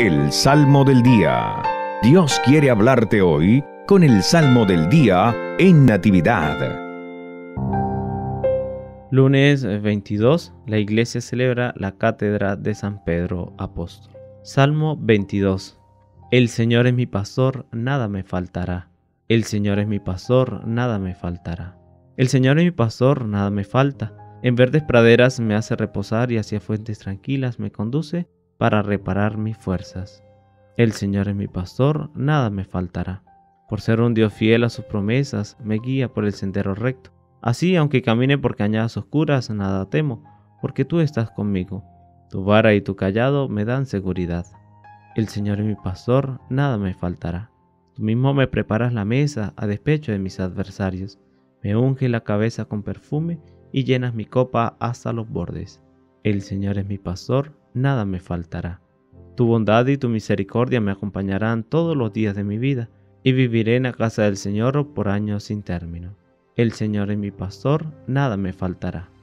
El Salmo del Día. Dios quiere hablarte hoy con el Salmo del Día en Natividad. Lunes 22, la iglesia celebra la Cátedra de San Pedro Apóstol. Salmo 22. El Señor es mi pastor, nada me faltará. El Señor es mi pastor, nada me faltará. El Señor es mi pastor, nada me falta. En verdes praderas me hace reposar y hacia fuentes tranquilas me conduce para reparar mis fuerzas. El Señor es mi pastor, nada me faltará. Por ser un Dios fiel a sus promesas, me guía por el sendero recto. Así, aunque camine por cañadas oscuras, nada temo, porque tú estás conmigo. Tu vara y tu cayado me dan seguridad. El Señor es mi pastor, nada me faltará. Tú mismo me preparas la mesa a despecho de mis adversarios. Me unges la cabeza con perfume y llenas mi copa hasta los bordes. El Señor es mi pastor, nada me faltará. Tu bondad y tu misericordia me acompañarán todos los días de mi vida, y viviré en la casa del Señor por años sin término. El Señor es mi pastor, nada me faltará.